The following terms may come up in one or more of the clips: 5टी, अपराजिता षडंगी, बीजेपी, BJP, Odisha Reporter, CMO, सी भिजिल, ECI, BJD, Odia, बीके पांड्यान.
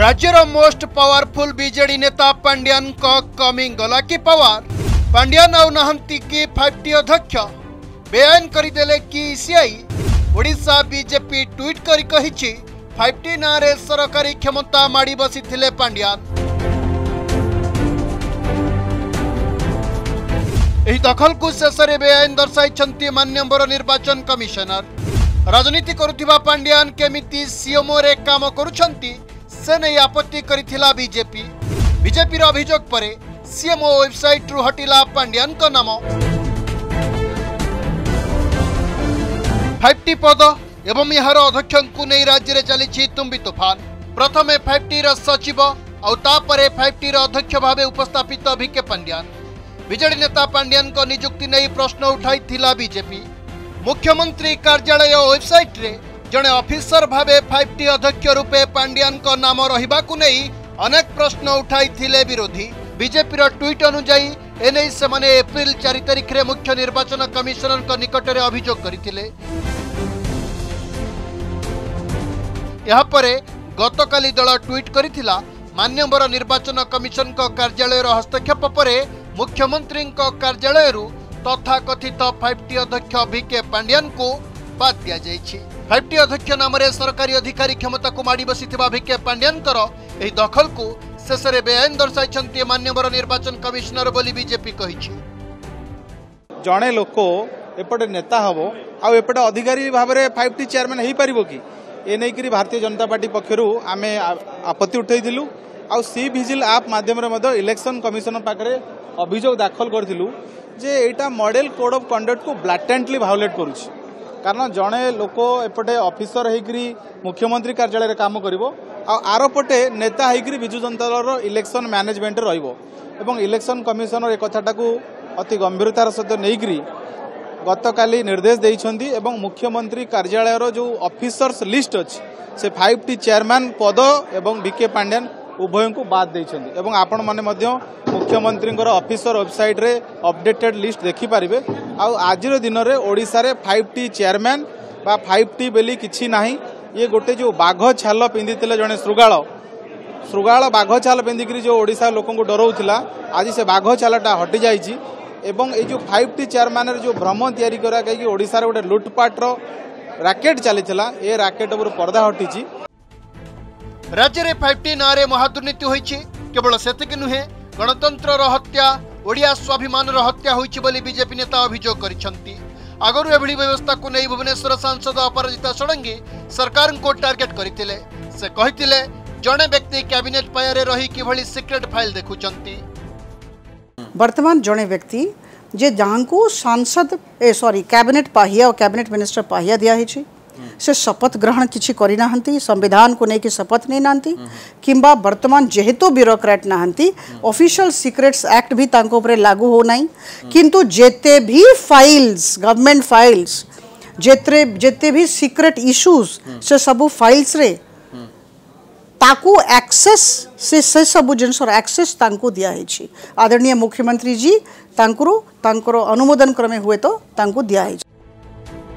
राज्यर most powerful BJD नेता Pandian coming गला कि पावर। पांड्यान आउ नहंती कि 5टी अध्यक्ष बेआईन करदेले कि ईसीआई। ओडिशा बीजेपी ट्वीट करी कहिछि 5टी नारे सरकारी क्षमता माड़ी बसी थिले पांड्यान। एही दखल को शेषे बेआईन दर्शाई मान्यवर निर्वाचन कमिशनर। राजनीति करुथिबा पांड्यान केमिति सीएमओ रे काम करुछंती से नै आपत्ति करिथिला बीजेपी। बीजेपी रो अभियोग परे सीएमओ वेबसाइट रु हटिला पांड्यान का नाम। 5टी पद एवं यार अध्यक्ष नहीं राज्य में चली तुम्बी तूफान। प्रथमे 5टी सचिव आउ तापरे 5टी अध्यक्ष भाव उपस्थापित भिके पांड्यान। बीजेडी नेता पांड्यान को नियुक्ति नहीं प्रश्न उठाई थिला बीजेपी। मुख्यमंत्री कार्यालय वेबसाइट रे जड़े ऑफिसर भाव 5टी अध्यक्ष रूपे पांड्यान को नाम रहिबा को नै अनेक प्रश्न उठाई थिले विरोधी। बीजेपी ट्वीट अनुजाई एने से एप्रिल 4 तारिख रे मुख्य निर्वाचन कमिशनर निकटरे अभियोग करथिले। गतकाली दल ट्वीट करिथिला मान्यवर निर्वाचन कमिशन का कार्यालय हस्तक्षेप पर मुख्यमंत्री कार्यालय तथा कथित 5टी अध्यक्ष भिके पांड्यान को बाद दिया जायछि। 5टी अध्यक्ष नाम सरकारी अधिकारी क्षमता को माड़ी बसिथिबा भिके पांड्यान यही दखल को शेषे बेआईन दर्शाई मान्यवर निर्वाचन कमिशनर बोली बीजेपी कहिछि। जणे लोक एपटे नेता हबो आ एपटे अधिकारी भाव में 5टी चेयरमैन हो पार कि ए नहीं करी भारतीय जनता पार्टी पक्षर आम आपत्ति उठाई आउ सी भिजिल आप माध्यम इलेक्शन कमिशन पाखे अभियोग दाखल करूँ जे एटा मॉडल कोड ऑफ कंडक्ट को ब्लैटेंटली वायोलेट करुच्ची। कारण जड़े लोक एपटे ऑफिसर होकर मुख्यमंत्री कार्यालय काम कर आरपटे नेता होकर विजु जनता दल इलेक्शन मैनेजमेंट रही इलेक्शन कमिशनर एक कथाटा को अति गंभीरतार सहित नहीं गतकाली निर्देश देइछन्ती। मुख्यमंत्री कार्यालय रो जो ऑफिसर्स लिस्ट अछि से 5टी चेयरमैन पद एवं बीके पांड्यान उभय को बाद देइछन्ती। आपण माने मध्य मुख्यमंत्री ऑफिसर वेबसाइट रे अपडेटेड लिस्ट देखि पारिबे। आ आज दिन रे ओडिसा रे 5टी चेयरमैन बा 5टी बेली किछि नाही। ये गोटे जो बाघ छाल पिंधितिले जने श्रुगाल बाघ छाल पिंधिकरी जो ओडिसा लोकन को डराउथिला आज से बाघ छालटा हटि जाइछि। एवं ये जो 5टी चेयरमैन जो भ्रम तैयारी करा कि ओडिसा रे गोटे लुटपाट रो रैकेट चली ए रैकेट ऊपर पर्दा हटिछि। राज्य रे 5टी नारे महादुर्नीति होइछि। केवल सेतक नुहे गणतंत्र रो हत्या ओडिया स्वाभिमान रो हत्या होइछि बोली बीजेपी नेता अभियोग करिसंती। आगरु एभली व्यवस्था को नै भुवनेश्वर सांसद अपराजिता षडंगी सरकार को टार्गेट करथिले। से कहिथिले जने व्यक्ति कैबिनेट पायरे रही किभली सीक्रेट फाइल देखुचंती। वर्तमान जड़े व्यक्ति जे जहाँ सांसद सॉरी कैबिनेट पाहिया और कैबिनेट मिनिस्टर पाहिया दिया है से शपथ ग्रहण किसी करना संविधान को लेकिन शपथ नहीं नहांती किंबा वर्तमान जेहेतु ब्यूरोक्रेट नहांती ऑफिशियल सीक्रेट्स एक्ट भी तांको उपरे लागू हो नहीं किंतु जेते भी फाइल्स गवर्नमेंट फाइल्स जेते भी सीक्रेट इश्यूज से सबू फाइल्स रे ताकू एक्सेस से सब जिनस एक्सेस तांकू दिया है। आदरणीय मुख्यमंत्री जी तांकरो अनुमोदन क्रमे हुए तो तांकू दिया है।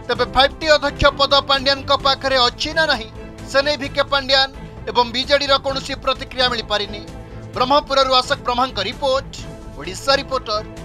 तबे 5टी अध्यक्ष पद पांड्यान को पाखरे अछि ना नहीं से नै भिके पांड्यान एवं बीजेडी रो कोनोसी प्रतिक्रिया मिल पारिनी। ब्रह्मपुररु आशक ब्रह्मांक रिपोर्ट, ओडिशा रिपोर्टर।